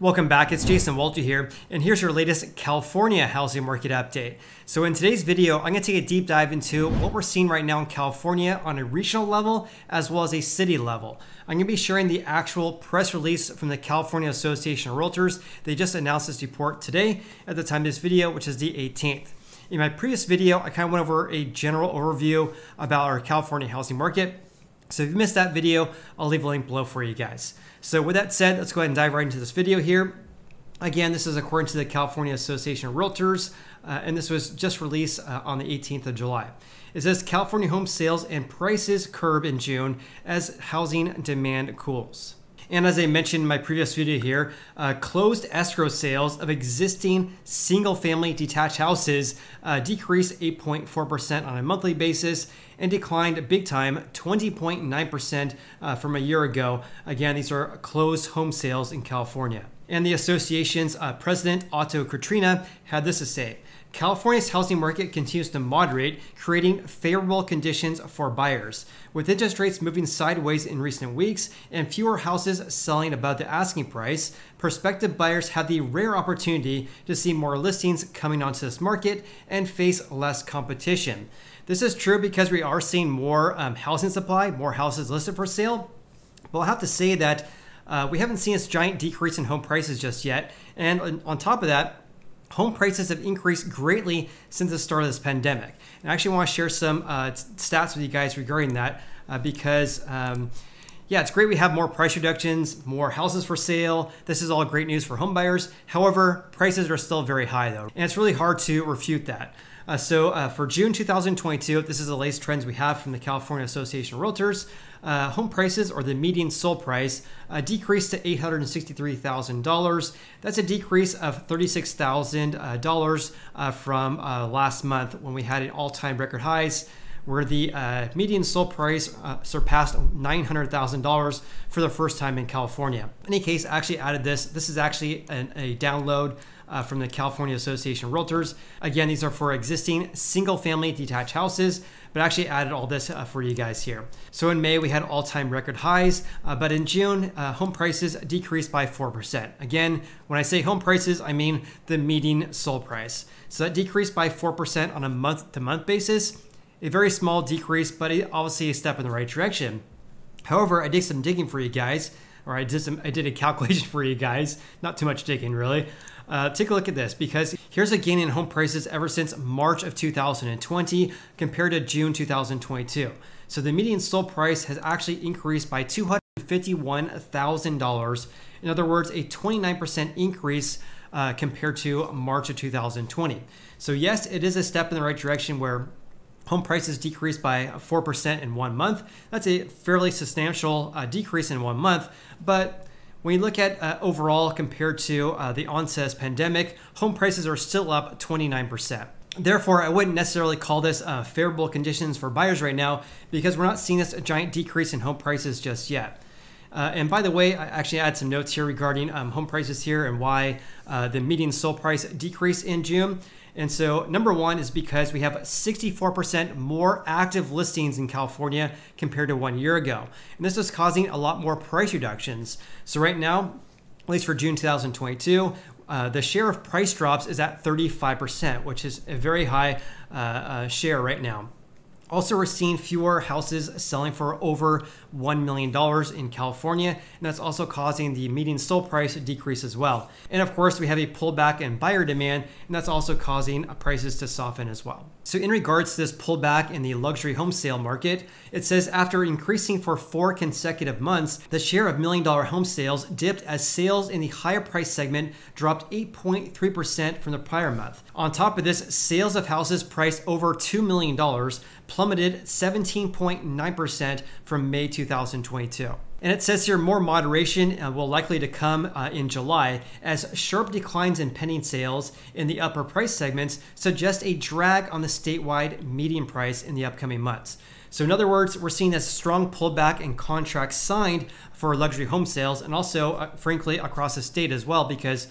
Welcome back, it's Jason Walter here, and here's your latest California housing market update. So in today's video, I'm gonna take a deep dive into what we're seeing right now in California on a regional level, as well as a city level. I'm gonna be sharing the actual press release from the California Association of Realtors. They just announced this report today at the time of this video, which is the 18th. In my previous video, I kind of went over a general overview about our California housing market. So if you missed that video, I'll leave a link below for you guys. So with that said, let's go ahead and dive right into this video here. Again, this is according to the California Association of Realtors, and this was just released on the 18th of July. It says California home sales and prices curb in June as housing demand cools. And as I mentioned in my previous video here, closed escrow sales of existing single-family detached houses decreased 8.4% on a monthly basis and declined big time 20.9% from a year ago. Again, these are closed home sales in California. And the association's president, Otto Katrina, had this to say: California's housing market continues to moderate, creating favorable conditions for buyers. With interest rates moving sideways in recent weeks and fewer houses selling above the asking price, prospective buyers have the rare opportunity to see more listings coming onto this market and face less competition. This is true because we are seeing more housing supply, more houses listed for sale. But I'll have to say that we haven't seen this giant decrease in home prices just yet. And on top of that, home prices have increased greatly since the start of this pandemic. And I actually want to share some stats with you guys regarding that because, yeah, it's great we have more price reductions, more houses for sale. This is all great news for home buyers. However, prices are still very high though, and it's really hard to refute that. For June 2022, this is the latest trends we have from the California Association of Realtors. Home prices, or the median sold price, decreased to $863,000. That's a decrease of $36,000 from last month when we had an all-time record highs, where the median sold price surpassed $900,000 for the first time in California. In any case, I actually added this. This is actually a download from the California Association of Realtors. Again, these are for existing single-family detached houses, but I actually added all this for you guys here. So in May, we had all-time record highs, but in June, home prices decreased by 4%. Again, when I say home prices, I mean the median sold price. So that decreased by 4% on a month-to-month basis. A very small decrease, but obviously a step in the right direction. However, I did some digging for you guys, or I did a calculation for you guys. Not too much digging, really. Take a look at this, because here's a gain in home prices ever since March of 2020 compared to June 2022. So the median sold price has actually increased by $251,000. In other words, a 29% increase compared to March of 2020. So yes, it is a step in the right direction where home prices decreased by 4% in 1 month. That's a fairly substantial decrease in 1 month, but when you look at overall compared to the onset of the pandemic, home prices are still up 29%. Therefore, I wouldn't necessarily call this favorable conditions for buyers right now, because we're not seeing this giant decrease in home prices just yet. And by the way, I actually add some notes here regarding home prices here and why the median sold price decreased in June. And so number one is because we have 64% more active listings in California compared to 1 year ago. And this is causing a lot more price reductions. So right now, at least for June 2022, the share of price drops is at 35%, which is a very high share right now. Also, we're seeing fewer houses selling for over $1 million in California, and that's also causing the median sold price to decrease as well. And of course, we have a pullback in buyer demand, and that's also causing prices to soften as well. So in regards to this pullback in the luxury home sale market, it says after increasing for 4 consecutive months, the share of million-dollar home sales dipped as sales in the higher price segment dropped 8.3% from the prior month. On top of this, sales of houses priced over $2 million plummeted 17.9% from May 2022. And it says here more moderation will likely to come in July, as sharp declines in pending sales in the upper price segments suggest a drag on the statewide median price in the upcoming months. So in other words, we're seeing a strong pullback in contracts signed for luxury home sales, and also, frankly, across the state as well, because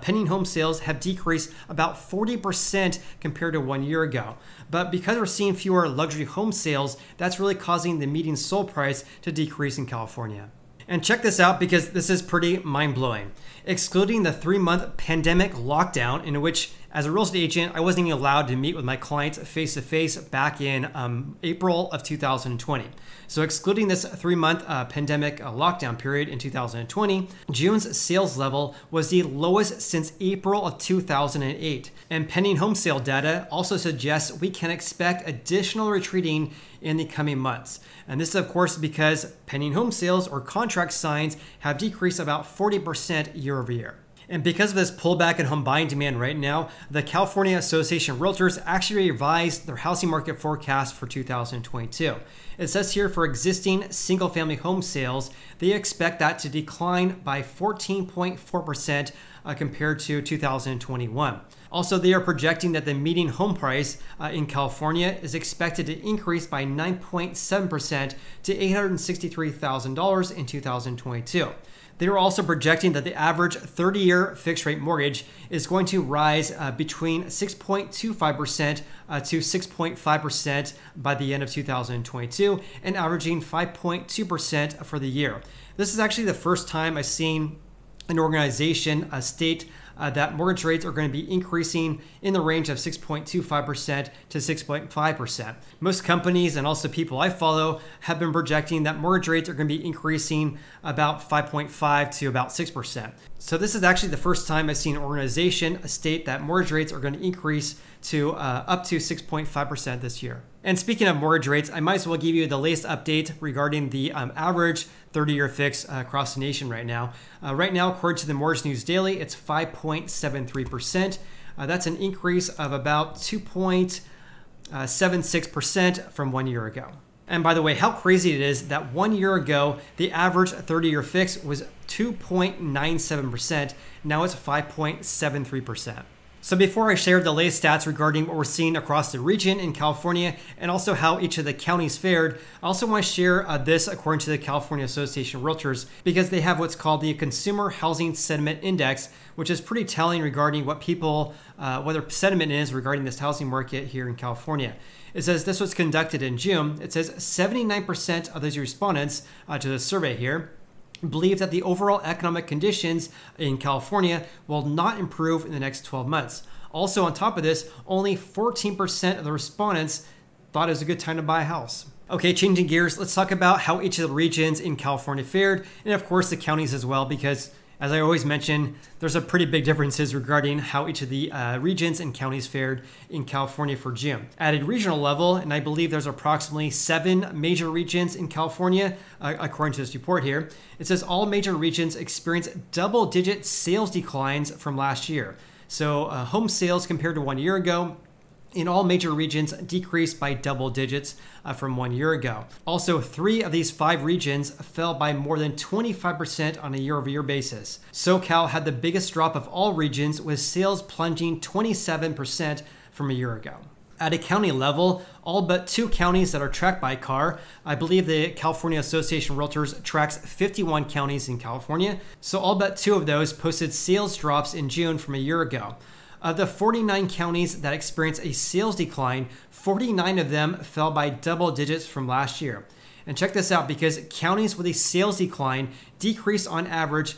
pending home sales have decreased about 40% compared to 1 year ago. But because we're seeing fewer luxury home sales, that's really causing the median sold price to decrease in California. And check this out because this is pretty mind-blowing. Excluding the 3-month pandemic lockdown in which, as a real estate agent, I wasn't even allowed to meet with my clients face-to-face back in April of 2020. So excluding this 3-month pandemic lockdown period in 2020, June's sales level was the lowest since April of 2008. And pending home sale data also suggests we can expect additional retreating in the coming months. And this is, of course, because pending home sales or contract signs have decreased about 40% year over year. And because of this pullback in home buying demand right now, the California Association of Realtors actually revised their housing market forecast for 2022. It says here for existing single-family home sales, they expect that to decline by 14.4% compared to 2021. Also, they are projecting that the median home price in California is expected to increase by 9.7% to $863,000 in 2022. They are also projecting that the average 30-year fixed-rate mortgage is going to rise between 6.25% to 6.5% by the end of 2022 and averaging 5.2% for the year. This is actually the first time I've seen an organization state that mortgage rates are going to be increasing in the range of 6.25% to 6.5%. Most companies and also people I follow have been projecting that mortgage rates are going to be increasing about 5.5 to about 6%. So this is actually the first time I've seen an organization state that mortgage rates are going to increase to up to 6.5% this year. And speaking of mortgage rates, I might as well give you the latest update regarding the average 30-year fix across the nation right now. Right now, according to the Mortgage News Daily, it's 5.73%. That's an increase of about 2.76% from 1 year ago. And by the way, how crazy it is that 1 year ago, the average 30-year fix was 2.97%. Now it's 5.73%. So before I share the latest stats regarding what we're seeing across the region in California and also how each of the counties fared, I also want to share this according to the California Association of Realtors because they have what's called the Consumer Housing Sentiment Index, which is pretty telling regarding what people, what their sentiment is regarding this housing market here in California. It says this was conducted in June. It says 79% of those respondents to the survey here believe that the overall economic conditions in California will not improve in the next 12 months. Also, on top of this, only 14% of the respondents thought it was a good time to buy a house. Okay, changing gears, let's talk about how each of the regions in California fared, and of course the counties as well, because as I always mention, there's a pretty big differences regarding how each of the regions and counties fared in California for June. At a regional level, and I believe there's approximately 7 major regions in California, according to this report here, it says all major regions experienced double-digit sales declines from last year. So home sales compared to 1 year ago, in all major regions decreased by double digits from 1 year ago. Also, 3 of these 5 regions fell by more than 25% on a year-over-year basis. SoCal had the biggest drop of all regions with sales plunging 27% from a year ago. At a county level, all but 2 counties that are tracked by CAR, I believe the California Association of Realtors tracks 51 counties in California, so all but 2 of those posted sales drops in June from a year ago. Of the 49 counties that experienced a sales decline, 49 of them fell by double digits from last year. And check this out, because counties with a sales decline decreased on average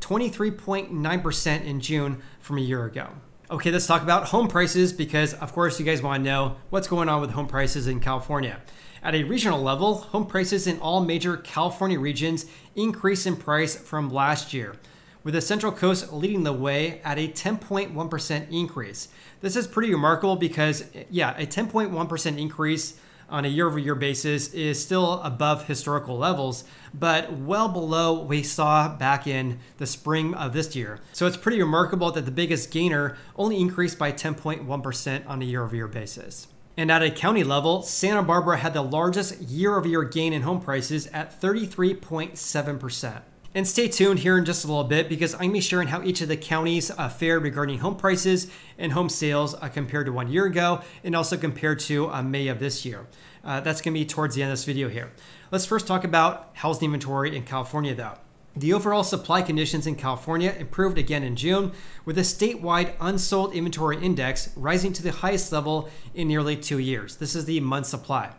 23.9% in June from a year ago. Okay, let's talk about home prices because, of course, you guys want to know what's going on with home prices in California. At a regional level, home prices in all major California regions increased in price from last year, with the Central Coast leading the way at a 10.1% increase. This is pretty remarkable because, yeah, a 10.1% increase on a year-over-year basis is still above historical levels, but well below what we saw back in the spring of this year. So it's pretty remarkable that the biggest gainer only increased by 10.1% on a year-over-year basis. And at a county level, Santa Barbara had the largest year-over-year gain in home prices at 33.7%. And stay tuned here in just a little bit because I'm going to be sharing how each of the counties fared regarding home prices and home sales compared to 1 year ago and also compared to May of this year. That's going to be towards the end of this video here. Let's first talk about housing inventory in California though. The overall supply conditions in California improved again in June with a statewide unsold inventory index rising to the highest level in nearly 2 years. This is the month supply.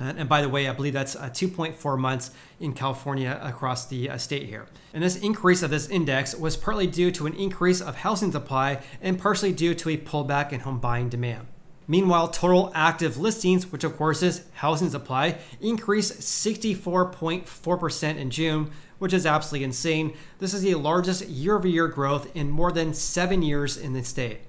And by the way, I believe that's 2.4 months in California across the state here. And this increase of this index was partly due to an increase of housing supply and partially due to a pullback in home buying demand. Meanwhile, total active listings, which of course is housing supply, increased 64.4% in June, which is absolutely insane. This is the largest year-over-year growth in more than 7 years in the state.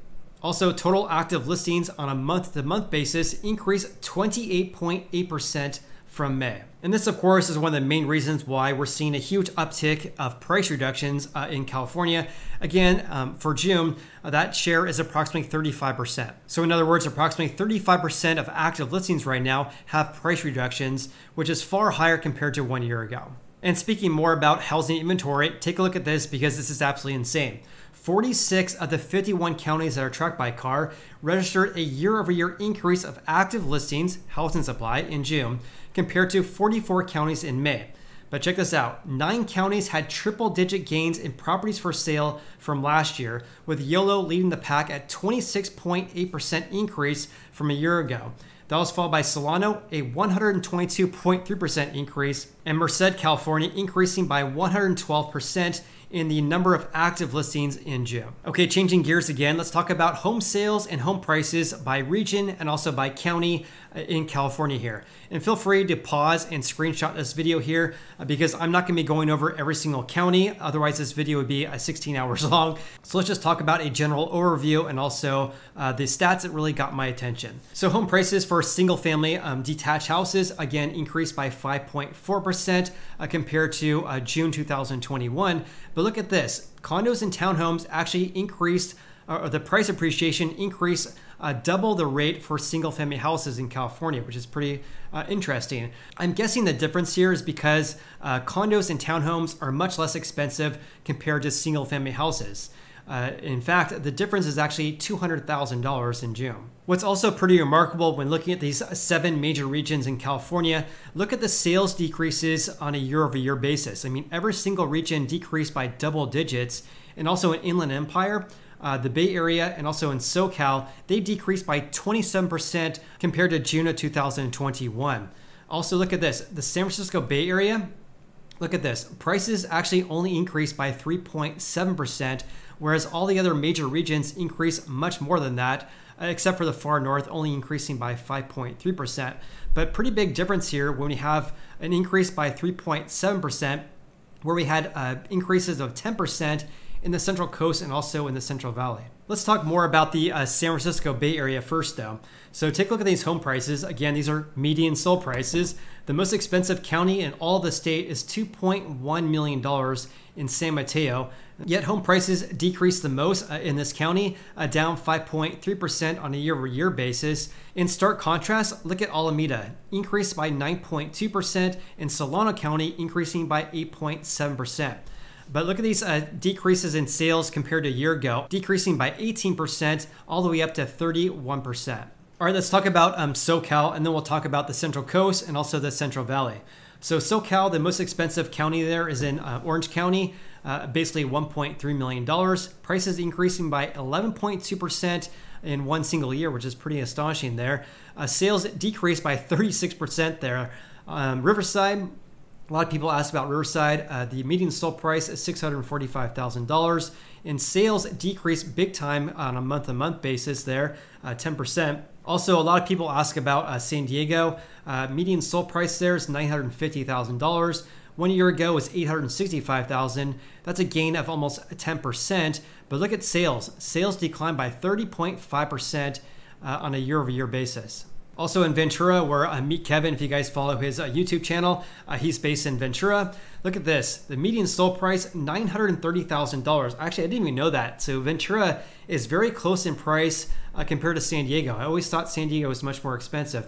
Also, total active listings on a month-to-month basis increased 28.8% from May. And this, of course, is one of the main reasons why we're seeing a huge uptick of price reductions in California. Again, for June, that share is approximately 35%. So in other words, approximately 35% of active listings right now have price reductions, which is far higher compared to 1 year ago. And speaking more about housing inventory, take a look at this because this is absolutely insane. 46 of the 51 counties that are tracked by CAR registered a year-over-year increase of active listings, housing supply, in June, compared to 44 counties in May. But check this out, 9 counties had triple-digit gains in properties for sale from last year, with Yolo leading the pack at 26.8% increase from a year ago. That was followed by Solano, a 122.3% increase, and Merced, California, increasing by 112% in the number of active listings in June. Okay, changing gears again, let's talk about home sales and home prices by region and also by county in California here. And feel free to pause and screenshot this video here because I'm not gonna be going over every single county, otherwise this video would be 16 hours long. So let's just talk about a general overview and also the stats that really got my attention. So home prices for single-family detached houses, again, increased by 5.4% compared to June 2021. But look at this, condos and townhomes actually increased, or the price appreciation increased double the rate for single-family houses in California, which is pretty interesting. I'm guessing the difference here is because condos and townhomes are much less expensive compared to single-family houses. In fact, the difference is actually $200,000 in June. What's also pretty remarkable when looking at these 7 major regions in California, look at the sales decreases on a year-over-year basis. I mean, every single region decreased by double digits, and also in Inland Empire, the Bay Area, and also in SoCal, they decreased by 27% compared to June of 2021. Also, look at this, the San Francisco Bay Area, look at this, prices actually only increased by 3.7%, whereas all the other major regions increase much more than that, except for the far north, only increasing by 5.3%. But pretty big difference here when we have an increase by 3.7%, where we had increases of 10% in the Central Coast and also in the Central Valley. Let's talk more about the San Francisco Bay Area first though. So take a look at these home prices. Again, these are median sold prices. The most expensive county in all the state is $2.1 million in San Mateo. Yet home prices decreased the most in this county, down 5.3% on a year-over-year basis. In stark contrast, look at Alameda, increased by 9.2%, and Solano County increasing by 8.7%. But look at these decreases in sales compared to a year ago, decreasing by 18% all the way up to 31%. All right, let's talk about SoCal, and then we'll talk about the Central Coast and also the Central Valley. So SoCal, the most expensive county there is in Orange County, basically $1.3 million. Prices increasing by 11.2% in one single year, which is pretty astonishing there. Sales decreased by 36% there. Riverside, a lot of people ask about Riverside. The median sold price is $645,000, and sales decreased big time on a month-to-month basis there, 10%. Also, a lot of people ask about San Diego. Median sold price there is $950,000. 1 year ago was $865,000. That's a gain of almost 10%. But look at sales. Sales declined by 30.5% on a year-over-year basis. Also in Ventura, where Meet Kevin, if you guys follow his YouTube channel, he's based in Ventura. Look at this, the median sold price, $930,000. Actually, I didn't even know that. So Ventura is very close in price compared to San Diego. I always thought San Diego was much more expensive.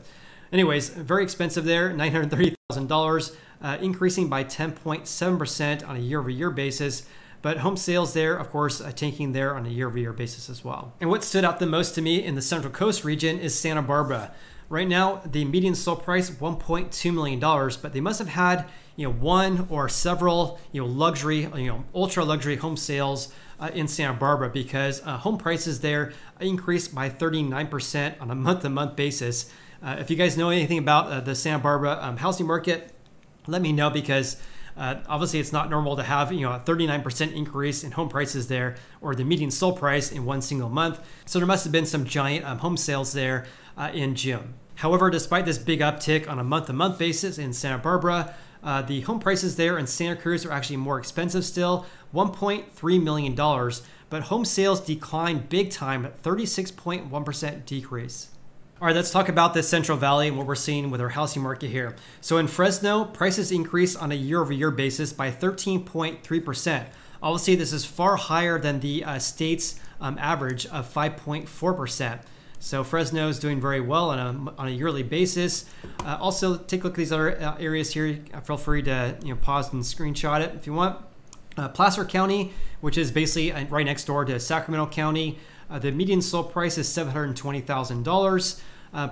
Anyways, very expensive there, $930,000, increasing by 10.7% on a year-over-year basis. But home sales there, of course, tanking there on a year-over-year basis as well. And what stood out the most to me in the Central Coast region is Santa Barbara. Right now, the median sold price, $1.2 million, but they must have had, you know, one or several, you know, luxury, you know, ultra luxury home sales in Santa Barbara, because home prices there increased by 39% on a month-to-month basis. If you guys know anything about the Santa Barbara housing market, let me know, because obviously it's not normal to have, a 39% increase in home prices there, or the median sold price in one single month. So there must have been some giant home sales there in June. However, despite this big uptick on a month-to-month basis in Santa Barbara, the home prices there in Santa Cruz are actually more expensive still, $1.3 million, but home sales declined big time, 36.1% decrease. All right, let's talk about the Central Valley and what we're seeing with our housing market here. So in Fresno, prices increased on a year-over-year basis by 13.3%. Obviously, this is far higher than the state's average of 5.4%. So Fresno is doing very well on a yearly basis. Also, take a look at these other areas here. Feel free to pause and screenshot it if you want. Placer County, which is basically right next door to Sacramento County, the median sold price is $720,000.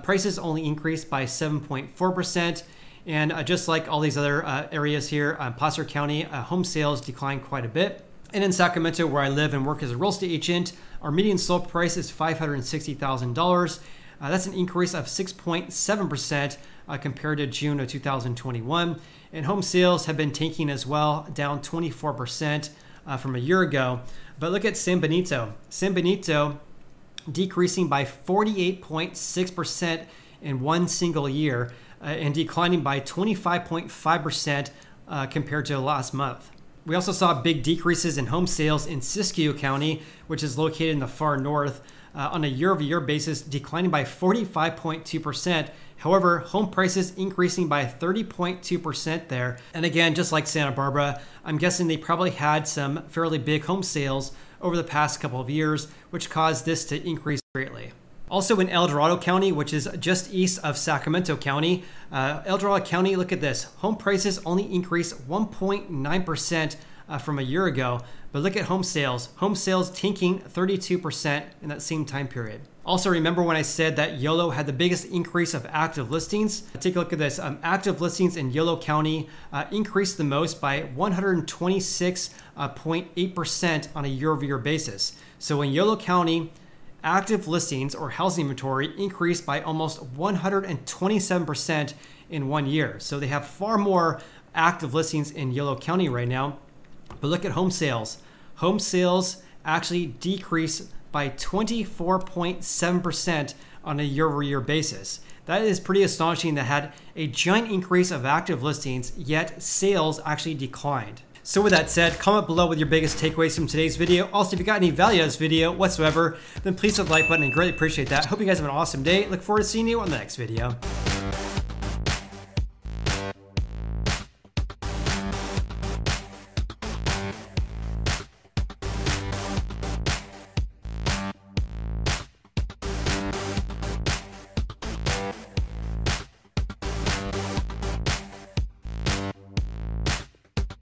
Prices only increased by 7.4%. And just like all these other areas here, Placer County home sales declined quite a bit. And in Sacramento, where I live and work as a real estate agent, our median sold price is $560,000. That's an increase of 6.7% compared to June of 2021. And home sales have been tanking as well, down 24% from a year ago. But look at San Benito. San Benito decreasing by 48.6% in one single year and declining by 25.5% compared to last month. We also saw big decreases in home sales in Siskiyou County, which is located in the far north, on a year-over-year basis, declining by 45.2%. However, home prices increasing by 30.2% there. And again, just like Santa Barbara, I'm guessing they probably had some fairly big home sales over the past couple of years, which caused this to increase greatly. Also in El Dorado County, which is just east of Sacramento County, El Dorado County, look at this. Home prices only increased 1.9% from a year ago, but look at home sales. Home sales tanking 32% in that same time period. Also, remember when I said that Yolo had the biggest increase of active listings? Take a look at this. Active listings in Yolo County increased the most by 126.8% on a year-over-year basis. So in Yolo County, active listings or housing inventory increased by almost 127% in one year. So they have far more active listings in Yolo County right now. But look at home sales. Home sales actually decreased by 24.7% on a year-over-year basis. That is pretty astonishing, that had a giant increase of active listings, yet sales actually declined. So with that said, comment below with your biggest takeaways from today's video. Also, if you got any value out of this video whatsoever, then please hit the like button and greatly appreciate that. Hope you guys have an awesome day. Look forward to seeing you on the next video.